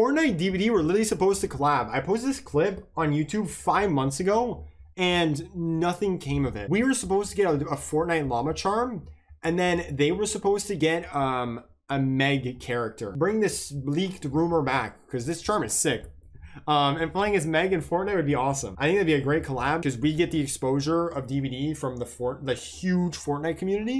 Fortnite DBD were literally supposed to collab. I posted this clip on YouTube 5 months ago and nothing came of it. We were supposed to get a Fortnite llama charm, and then they were supposed to get a Meg character. Bring this leaked rumor back, because this charm is sick. And playing as Meg in Fortnite would be awesome. I think that'd be a great collab, because we get the exposure of DBD from the huge Fortnite community.